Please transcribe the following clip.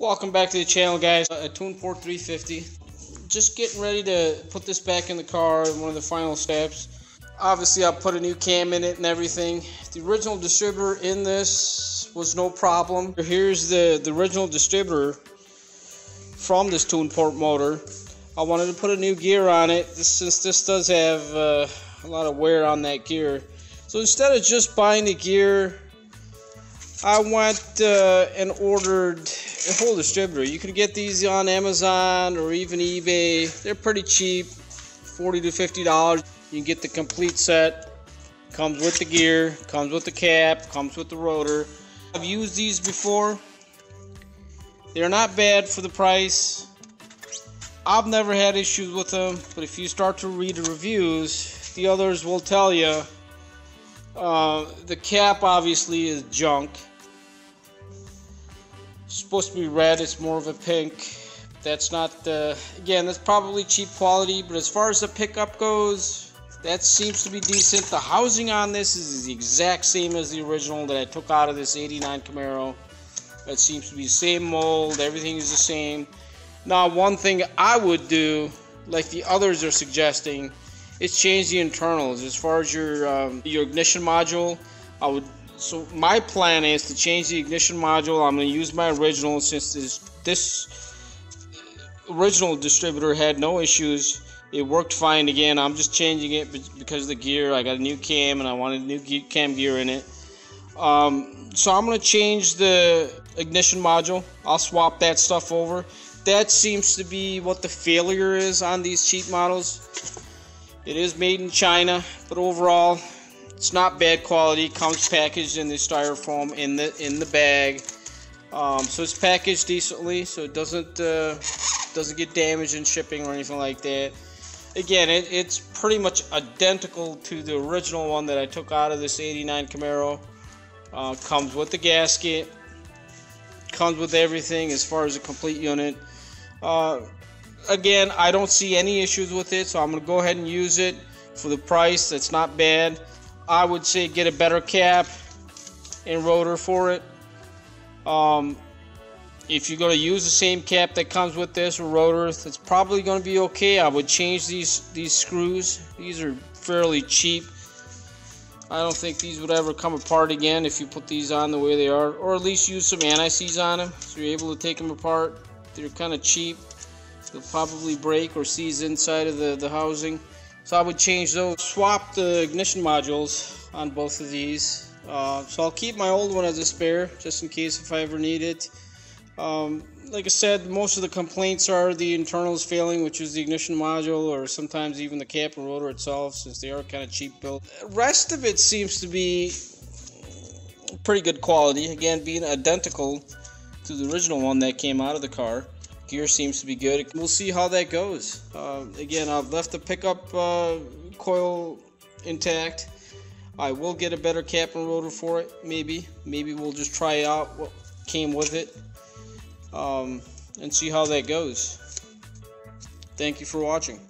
Welcome back to the channel, guys. A TunePort 350. Just getting ready to put this back in the car, one of the final steps. Obviously, I put a new cam in it and everything. The original distributor in this was no problem. Here's the original distributor from this TunePort motor. I wanted to put a new gear on it since this does have a lot of wear on that gear. So instead of just buying the gear, I went and ordered a whole distributor. You can get these on Amazon or even eBay. They're pretty cheap, $40 to $50. You can get the complete set. Comes with the gear, comes with the cap, comes with the rotor. I've used these before. They're not bad for the price. I've never had issues with them, but if you start to read the reviews, the others will tell you. The cap obviously is junk. It's supposed to be red, it's more of a pink. That's not the, again, that's probably cheap quality, but as far as the pickup goes, that seems to be decent. The housing on this is the exact same as the original that I took out of this 89 Camaro. That seems to be the same mold, everything is the same. Now, one thing I would do, like the others are suggesting, it's changed the internals as far as your ignition module. So my plan is to change the ignition module. I'm going to use my original since this original distributor had no issues. It worked fine again. I'm just changing it because of the gear. I got a new cam and I wanted a new cam gear in it. So I'm going to change the ignition module. I'll swap that stuff over. That seems to be what the failure is on these cheap models. It is made in China, but overall, it's not bad quality. Comes packaged in the styrofoam in the bag, so it's packaged decently, so it doesn't get damaged in shipping or anything like that. Again, it's pretty much identical to the original one that I took out of this '89 Camaro. Comes with the gasket, comes with everything as far as a complete unit. Again, I don't see any issues with it, so I'm going to go ahead and use it for the price. That's not bad. I would say get a better cap and rotor for it. If you're going to use the same cap that comes with this or rotor, that's probably going to be okay. I would change these screws. These are fairly cheap. I don't think these would ever come apart again if you put these on the way they are, or at least use some anti-seize on them so you're able to take them apart. They're kind of cheap. They'll probably break or seize inside of the housing. So I would change those. Swap the ignition modules on both of these. So I'll keep my old one as a spare, just in case if I ever need it. Like I said, most of the complaints are the internals failing, which is the ignition module, or sometimes even the cap and rotor itself, since they are kind of cheap built. The rest of it seems to be pretty good quality, again, being identical to the original one that came out of the car. Gear seems to be good. We'll see how that goes. Again, I've left the pickup coil intact. I will get a better cap and rotor for it, maybe. Maybe we'll just try out what came with it and see how that goes. Thank you for watching.